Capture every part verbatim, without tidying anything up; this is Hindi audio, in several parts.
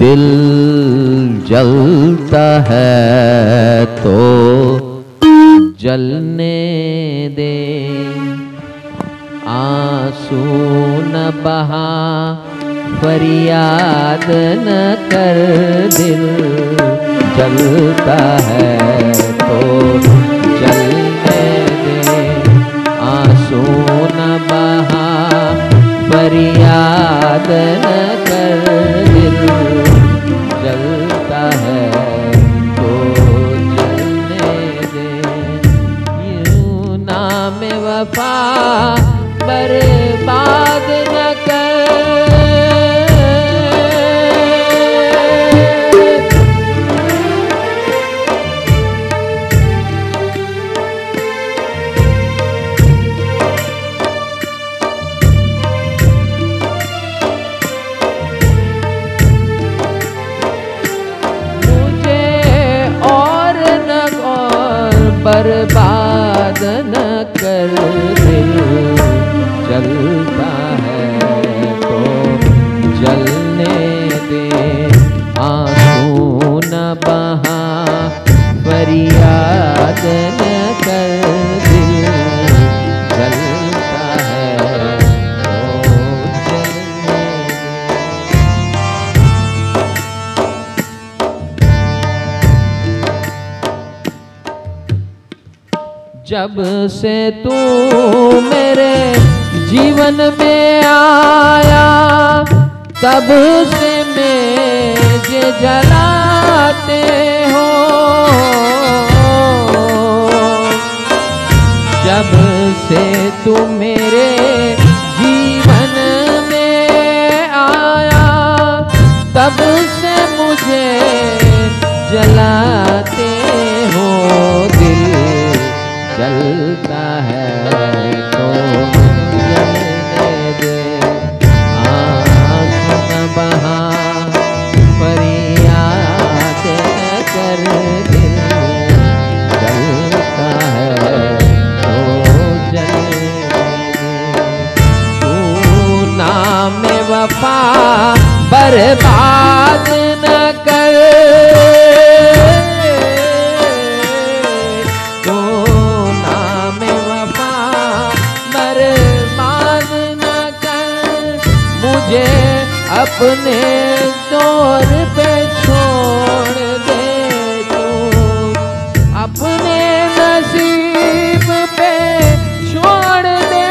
दिल जलता है तो जलने दे, आंसू न बहा फरियाद न कर। दिल जलता है तो जलने दे, आंसू न बहा फरियाद न कर। दिल जलता है तो जलने दे, यूं नाम वफा बर्बाद न बर्बाद न कर। दिल जलता है तो जलने दे, आंसू न बहा फरियाद न कर। दिल जलता है तो जलने दे। जब से तू मेरे जीवन में आया तब से मुझे जलाते हो। जब से तू मेरे जीवन में आया तब से मुझे जलाते हो। दिल जलता है तो वफा बर्बाद न कर। तो नाम वफा बर्बाद न कर, मुझे अपने दौर पे छोड़ दे। तू अपने नसीब पे छोड़ दे,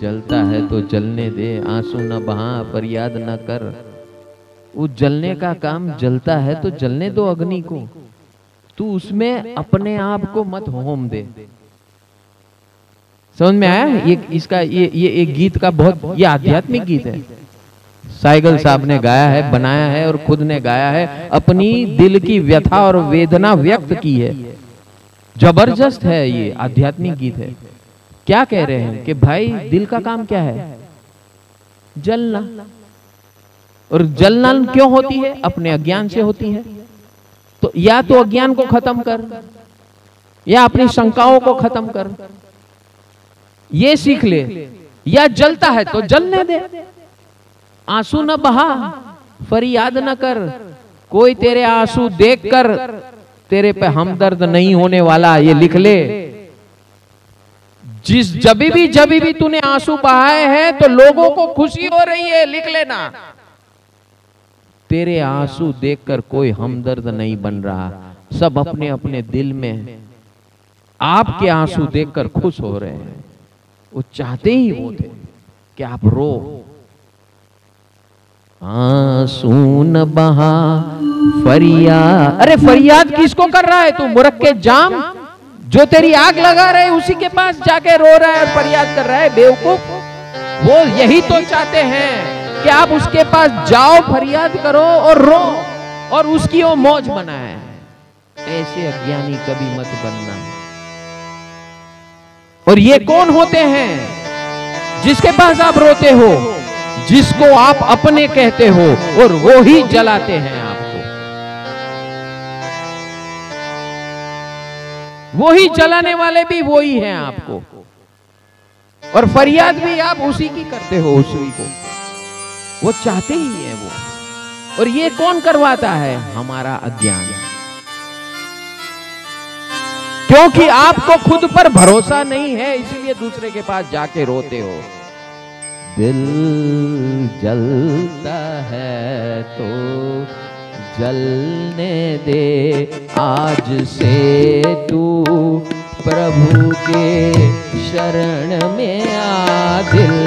जलता है तो जलने दे, आंसू न बहा फरियाद न कर। वो जलने का काम जलता है तो जलने दो अग्नि को, तू उसमें अपने आप को मत होम दे। समझ में आया? ये इसका ये ये एक गीत का बहुत ये आध्यात्मिक गीत है। साइगल साहब ने गाया है, बनाया है और खुद ने गाया है, अपनी दिल की व्यथा और वेदना व्यक्त की है। जबरदस्त है, ये आध्यात्मिक गीत है। क्या कह रहे हैं कि भाई दिल का काम क्या है? जलना। और जलना क्यों होती है? अपने अज्ञान से होती है। तो या तो अज्ञान को खत्म कर, या अपनी शंकाओं को खत्म कर, ये सीख ले। या जलता है तो जलने दे, आंसू न बहा फरियाद न कर। कोई तेरे आंसू देखकर तेरे पे हमदर्द नहीं होने वाला, ये लिख ले। जिस जभी भी जभी भी तूने आंसू बहाए हैं तो लोगों को खुशी हो रही है, लिख लेना। तेरे आंसू देखकर कोई हमदर्द नहीं बन रहा, सब अपने अपने दिल में आपके आंसू देखकर खुश हो रहे हैं। वो चाहते ही वो थे कि आप रो। आंसू न बहा फरियाद, अरे फरियाद किसको कर रहा है तू? मुरक्के जाम जो तेरी आग लगा रहे उसी के पास जाके रो रहा है और फरियाद कर रहा है, बेवकूफ। वो यही तो चाहते हैं कि आप उसके पास जाओ, फरियाद करो और रो और उसकी वो मौज मनाए। ऐसे अज्ञानी कभी मत बनना। और ये कौन होते हैं जिसके पास आप रोते हो, जिसको आप अपने कहते हो, और वो ही जलाते हैं आपको, वो ही जलाने वाले भी वो ही हैं आपको, और फरियाद भी आप उसी की करते हो, उसी को वो चाहते ही है वो। और ये कौन करवाता है? हमारा अज्ञान। क्योंकि आपको खुद पर भरोसा नहीं है, इसलिए दूसरे के पास जाके रोते हो। दिल जलता है तो जलने दे आज से तू प्रभु के शरण में आ। दिल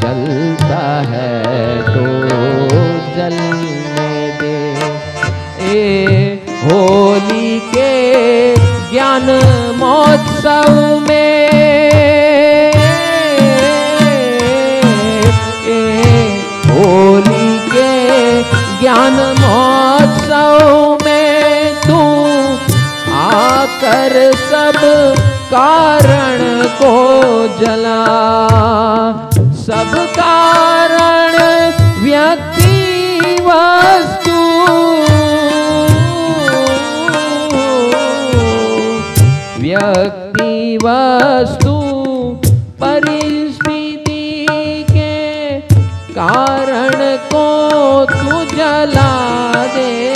जलता है तो जलने दे ए होली के ज्ञान महोत्सव में, होली के ज्ञान महोत्सव में तू आकर सब कारण को जला। सब कारण व्यक्ति वस्तु व्यक्ति वस्तु परिस्थिति के कारण को तू जला दे।